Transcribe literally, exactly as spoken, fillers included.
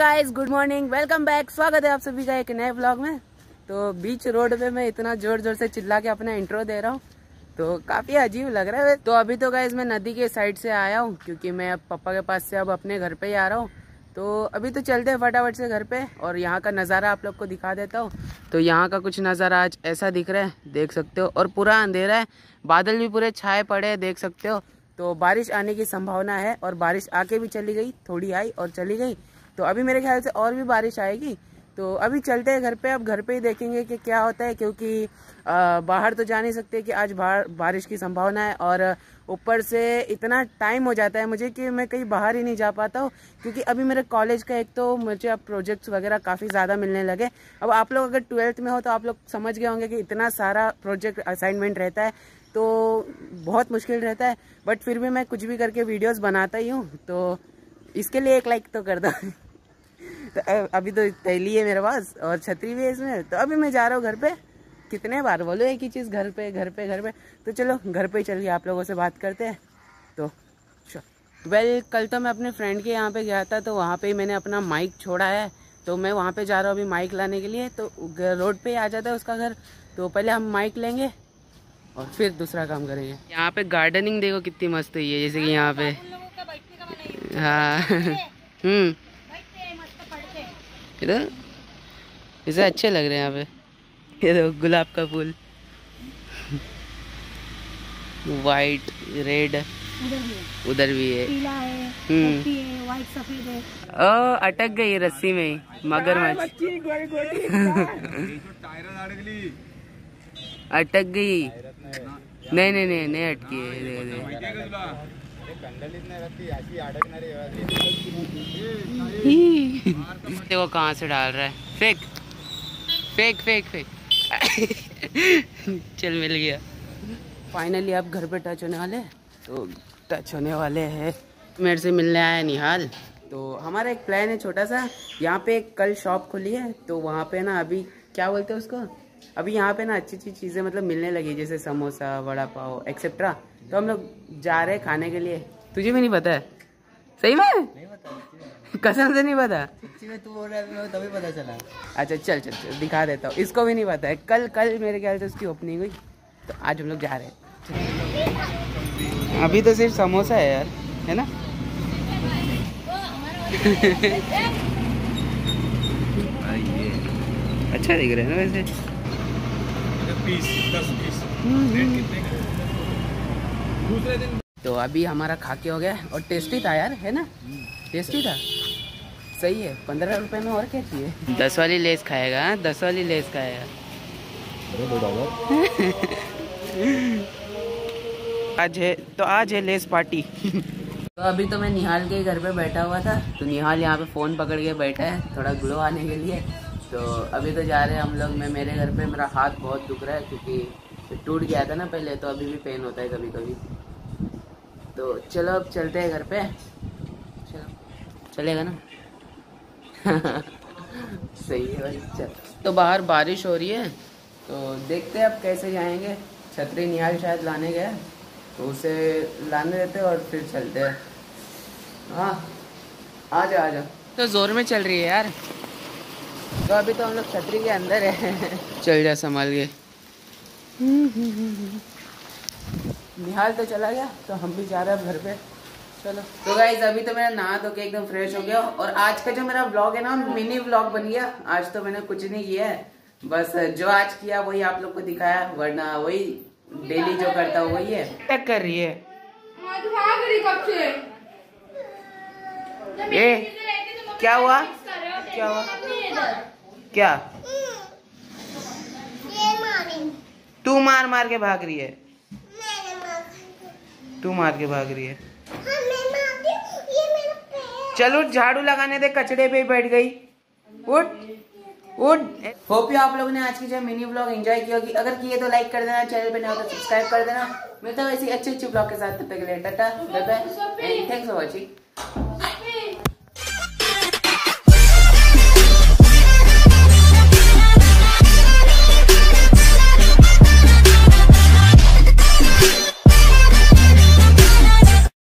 हाय guys, good morning, welcome back. स्वागत है आप सभी का एक नए व्लॉग में। तो बीच रोड पे मैं इतना जोर जोर से चिल्ला के अपना इंट्रो दे रहा हूँ तो काफ़ी अजीब लग रहा है। तो अभी तो गाइस मैं नदी के साइड से आया हूँ क्योंकि मैं अब पापा के पास से अब अपने घर पे ही आ रहा हूँ। तो अभी तो चलते हैं फटाफट से घर पे और यहाँ का नज़ारा आप लोग को दिखा देता हूँ। तो यहाँ का कुछ नज़ारा आज ऐसा दिख रहा है, देख सकते हो। और पूरा अंधेरा है, बादल भी पूरे छाए पड़े हैं, देख सकते हो। तो बारिश आने की संभावना है और बारिश आके भी चली गई, थोड़ी आई और चली गई। तो अभी मेरे ख्याल से और भी बारिश आएगी। तो अभी चलते हैं घर पे, अब घर पे ही देखेंगे कि क्या होता है, क्योंकि आ, बाहर तो जा नहीं सकते कि आज बाहर बारिश की संभावना है। और ऊपर से इतना टाइम हो जाता है मुझे कि मैं कहीं बाहर ही नहीं जा पाता हूँ, क्योंकि अभी मेरे कॉलेज का एक तो मुझे अब प्रोजेक्ट्स वगैरह काफ़ी ज़्यादा मिलने लगे। अब आप लोग अगर ट्वेल्थ में हो तो आप लोग समझ गए होंगे कि इतना सारा प्रोजेक्ट असाइनमेंट रहता है तो बहुत मुश्किल रहता है। बट फिर भी मैं कुछ भी करके वीडियोज़ बनाता ही हूँ, तो इसके लिए एक लाइक तो कर दो। तो अभी तो थैली है मेरे पास और छतरी भी है इसमें। तो अभी मैं जा रहा हूँ घर पे। कितने बार बोलो एक ही चीज़, घर पे घर पे घर पे। तो चलो घर पे ही चल के आप लोगों से बात करते हैं। तो वेल, कल तो मैं अपने फ्रेंड के यहाँ पे गया था तो वहाँ पे ही मैंने अपना माइक छोड़ा है। तो मैं वहाँ पे जा रहा हूँ अभी माइक लाने के लिए। तो रोड पर आ जाता है उसका घर, तो पहले हम माइक लेंगे और फिर दूसरा काम करेंगे। यहाँ पर गार्डनिंग देखो कितनी मस्त हुई है, जैसे कि यहाँ पे हाँ इधर इसे अच्छे लग रहे हैं। यहाँ पे ये देखो गुलाब का फूल, वाइट रेड, उधर भी है, वाइट सफेद है। ओ, अटक गई रस्सी में ही मगरमच्छ, अटक गई। नहीं नहीं नहीं नहीं अटकी है। देखो कहाँ से डाल रहा है, फेंक फेंक फेंक फेंक। चल, मिल गया। फाइनली आप घर पे टच होने वाले, तो टच होने वाले हैं। मेरे से मिलने आया निहाल। तो हमारा एक प्लान है छोटा सा, यहाँ पे कल शॉप खुली है तो वहाँ पे ना अभी क्या बोलते हैं उसको, अभी यहाँ पे ना अच्छी अच्छी चीज़ें मतलब मिलने लगी, जैसे समोसा, वड़ा पाव एक्सेट्रा। तो हम लोग जा रहे हैं खाने के लिए। तुझे भी नहीं पता है? सही में नहीं पता, कसम से नहीं पता। सच्ची में तू बोल रहा है तभी पता चला। अच्छा चल चल चल दिखा देता हूँ, इसको भी नहीं पता है। कल कल मेरे ख्याल से उसकी ओपनिंग हुई, तो आज हम लोग जा रहे हैं। अभी तो सिर्फ समोसा है यार, है ना। अच्छा दिख रहा है ना वैसे। पीस दस पीस कितने? दूसरे दिन। तो अभी हमारा खाके हो गया और टेस्टी था यार, है ना, टेस्टी था, सही है। पंद्रह रुपए में और क्या चाहिए। दस वाली लेस खाएगा, दस वाली लेस खाएगा। आज है तो आज है लेस पार्टी। तो अभी तो मैं निहाल के घर पे बैठा हुआ था, तो निहाल यहाँ पे फ़ोन पकड़ के बैठा है थोड़ा ग्लो आने के लिए। तो अभी तो जा रहे हैं हम लोग। मैं मेरे घर पे, मेरा हाथ बहुत दुख रहा है क्योंकि टूट गया था ना पहले, तो अभी भी पेन होता है कभी कभी। तो चलो अब चलते हैं घर पे। चलो चलेगा ना। सही है भाई, चल। तो बाहर बारिश हो रही है तो देखते हैं अब कैसे जाएंगे। छतरी निहाल शायद लाने गया तो उसे लाने देते और फिर चलते हैं। हाँ आ जा आ जा। तो ज़ोर में चल रही है यार। तो अभी तो हम लोग छतरी के अंदर है। चल जा संभाल के। निहाल तो चला गया तो हम भी जा रहे हैं घर पे। चलो तो गाइज अभी तो मैं नहा धो के एकदम फ्रेश हो गया और आज का जो मेरा व्लॉग है ना, मिनी व्लॉग बन गया। आज तो मैंने कुछ नहीं किया है, बस जो आज किया वही आप लोग को दिखाया, वरना वही डेली जो करता हूँ वही है। टक कर रही है ये। क्या हुआ क्या हुआ क्या? तू मार मार के भाग रही है, तू मार के भाग रही है। हाँ, मैं ये मेरा पैर। चलो झाड़ू लगाने दे, कचड़े पे बैठ गई। उठ उठ। होप यू आप लोगों ने आज की जो मिनी व्लॉग एंजॉय किया होगी। अगर किए तो लाइक कर देना, चैनल पे नया हो तो सब्सक्राइब कर देना। मिलता है ऐसी अच्छे अच्छे ब्लॉग के साथ, तब तक के लिए tata bye bye and thanks for watching.